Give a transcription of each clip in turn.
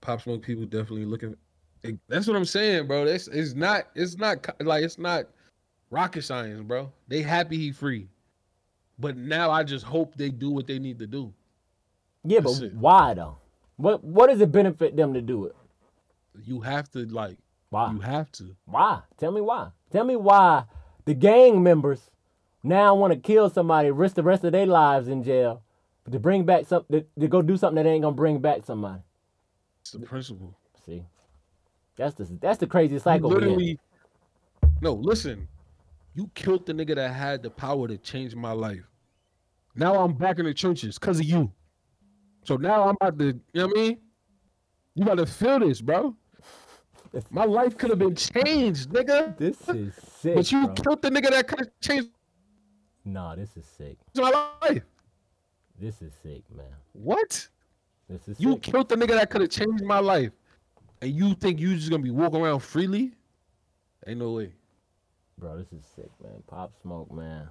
Pop Smoke people definitely looking. That's what I'm saying, bro. It's not rocket science, bro. They happy he free, but now I just hope they do what they need to do. Yeah, that's but it. Why though? What does it benefit them to do it? You have to like. Why? You have to. Why? Tell me why. Tell me why the gang members now want to kill somebody, risk the rest of their lives in jail, to bring back something, to go do something that ain't gonna bring back somebody. It's the principle. See, that's the craziest cycle. Literally, no. Listen, you killed the nigga that had the power to change my life. Now I'm back in the trenches because of you. So now I'm about to, you know what I mean? You about to feel this, bro. My life could have been changed, nigga. This is sick. But you killed the nigga that could have changed. Nah, this is sick. It's my life. This is sick, man. What? This is you sick. Killed the nigga that could have changed my life. And you think you just gonna be walking around freely? Ain't no way. Bro, this is sick, man. Pop Smoke, man.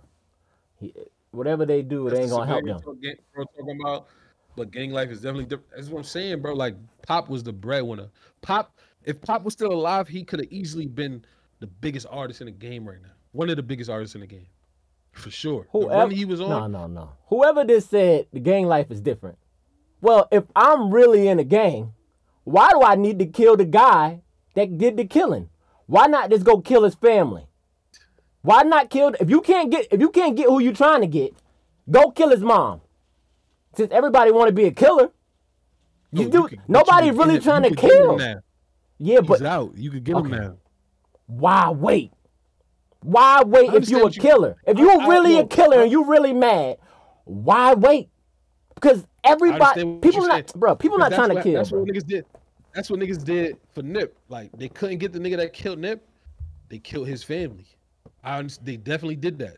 He, whatever they do, it ain't gonna help them. Talking about, but gang life is definitely different. That's what I'm saying, bro. Like, Pop was the breadwinner. If Pop was still alive, he could have easily been the biggest artist in the game right now. One of the biggest artists in the game. For sure. Whoever he was on. No. Whoever this said the gang life is different. Well, if I'm really in a gang, why do I need to kill the guy that did the killing? Why not just go kill his family? Why not kill if you can't get who you trying to get, go kill his mom. Since everybody wanna be a killer. Nobody really trying to kill. Yeah, but he's out. You could get him now. Why wait? Why wait if you're a killer? If you're really a killer and you're really mad, why wait? Because people not trying to kill. That's what niggas did. That's what niggas did for Nip. Like, they couldn't get the nigga that killed Nip. They killed his family. They definitely did that.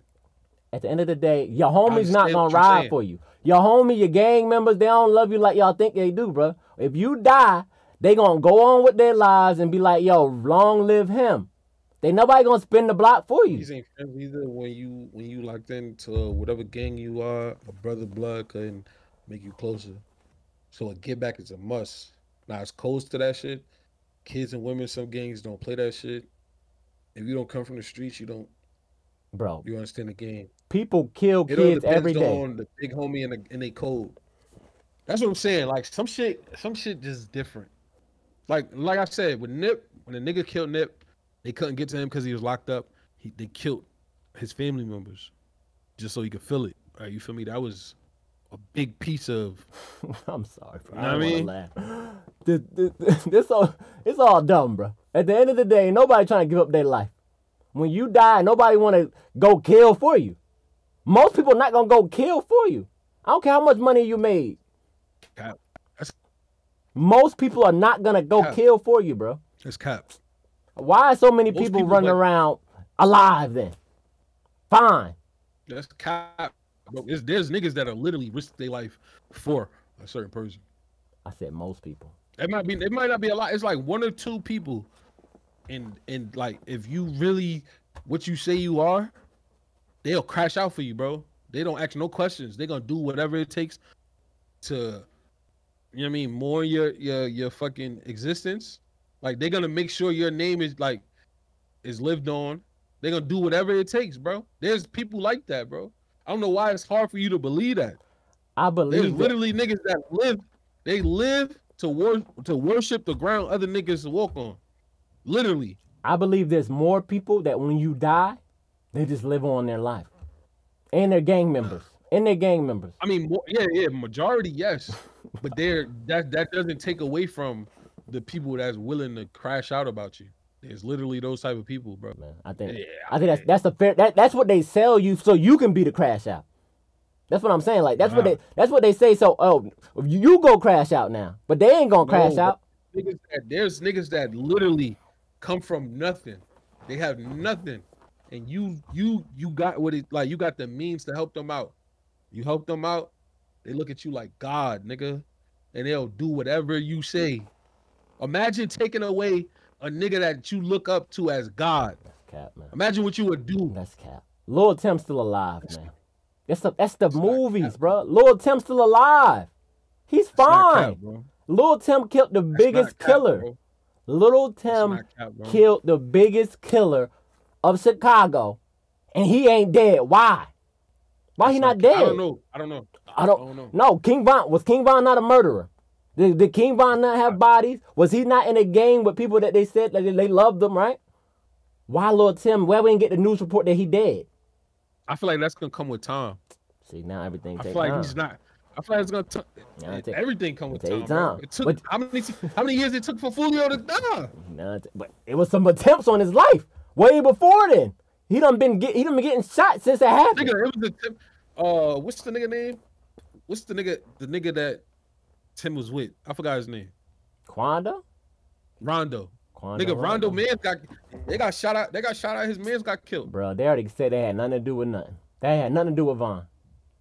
At the end of the day, your homie's not gonna ride for you. Your homie, your gang members, they don't love you like y'all think they do, bro. If you die, they gonna go on with their lives and be like, yo, long live him. They nobody gonna spin the block for you. These ain't friends either. When you locked into whatever gang you are, a brother blood can make you closer. So a get back is a must. Now it's close to that shit. Kids and women, some gangs don't play that shit. If you don't come from the streets, you don't. Bro, you understand the game. People kill kids every day. On the big homie and they cold. That's what I'm saying. Like, some shit just different. Like I said, with Nip, when the nigga killed Nip. They couldn't get to him because he was locked up. They killed his family members just so he could feel it. All right, you feel me? That was a big piece of... I'm sorry, bro. You know what I mean? It's all dumb, bro. At the end of the day, nobody trying to give up their life. When you die, nobody want to go kill for you. Most people not going to go kill for you. I don't care how much money you made. Cap. Most people are not going to go kill for you, bro. That's cap. Why are so many people running around alive then? Fine. That's cop. There's niggas that are literally risk their life for a certain person. I said most people. It might not be a lot. It's like one or two people. And like, if you really what you say you are, they'll crash out for you, bro. They don't ask no questions. They're gonna do whatever it takes to, you know what I mean, mourn your fucking existence. Like, they're gonna make sure your name is like lived on. They're gonna do whatever it takes, bro. There's people like that, bro. I don't know why it's hard for you to believe that. I believe there's literally niggas that live to worship the ground other niggas walk on. Literally. I believe there's more people that when you die, they just live on their life. And their gang members. And their gang members. I mean, yeah, majority, yes. But that doesn't take away from the people that's willing to crash out about you. There's literally those type of people, bro. Man, I think that's a fair. That's what they sell you, so you can be the crash out. That's what I'm saying. Like, that's what they say. So, oh, you go crash out now, but they ain't gonna crash out. There's niggas that literally come from nothing. They have nothing, and you got what it like. You got the means to help them out. You help them out, they look at you like God, nigga, and they'll do whatever you say. Imagine taking away a nigga that you look up to as God. That's cap, man. Imagine what you would do. That's cap. Lil Tim's still alive, man. That's the movies, bro. Lil Tim's still alive. He's fine. Cap, bro. Lil Tim killed the biggest killer. Lil Tim killed the biggest killer of Chicago, and he ain't dead. Why? Why he not dead? I don't know. I don't know. I don't know. No, King Von, was King Von not a murderer? Did King Von not have bodies? Was he not in a gang with people that they said that they loved them, right? Why Lil Tim? Why we didn't get the news report that he dead? I feel like that's gonna come with time. See, now everything takes time. I feel like he's not. I feel like it's gonna everything come with time. It took how many years it took for Fulio to die? Nah, but it was some attempts on his life way before then. He done been getting shot since it happened. Nigga, it was the Tim, what's the nigga name? What's the nigga that Tim was with? I forgot his name. Quando Rondo. Quando nigga, Rondo man got shot out. They got shot out. His man's got killed. Bro, they already said they had nothing to do with nothing. They had nothing to do with Von.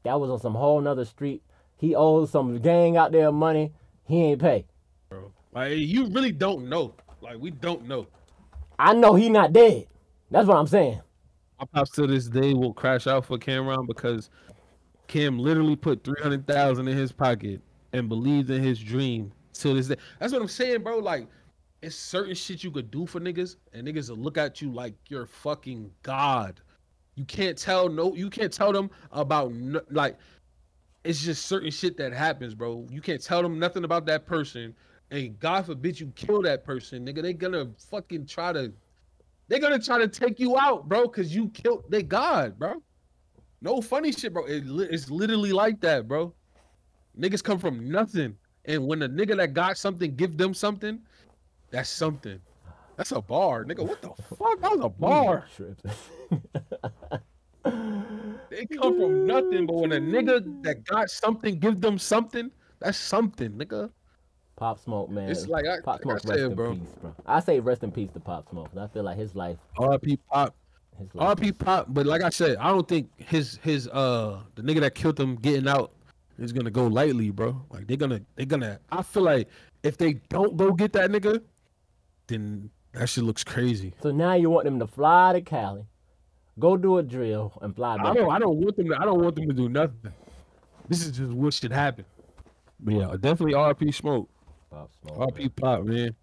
That was on some whole nother street. He owes some gang out there money. He ain't pay. Bro, like you really don't know. Like we don't know. I know he not dead. That's what I'm saying. My pops to this day will crash out for Cameron because Cam literally put $300,000 in his pocket and believed in his dream till this day. That's what I'm saying, bro. Like, it's certain shit you could do for niggas, and niggas will look at you like you're fucking God. You can't tell them about no, like. It's just certain shit that happens, bro. You can't tell them nothing about that person, and God forbid you kill that person, nigga. They gonna fucking try to. They're gonna try to take you out, bro, cause you killed their God, bro. No funny shit, bro. It's literally like that, bro. Niggas come from nothing, and when a nigga that got something give them something, that's something. That's a bar, nigga. What the fuck? That was a bar. They come from nothing, but when a nigga that got something give them something, that's something, nigga. Pop Smoke, man. It's like Pop Smoke, rest in peace, bro. I say rest in peace to Pop Smoke. I feel like his life. R.P. Pop. R.P. Pop. But like I said, I don't think his the nigga that killed him getting out is gonna go lightly, bro. Like they're gonna. I feel like if they don't go get that nigga, then that shit looks crazy. So now you want them to fly to Cali, go do a drill, and fly back. I don't want them to do nothing. This is just what should happen. But yeah, definitely R.P. Smoke. Pop Smoke, R.P. Pop, man.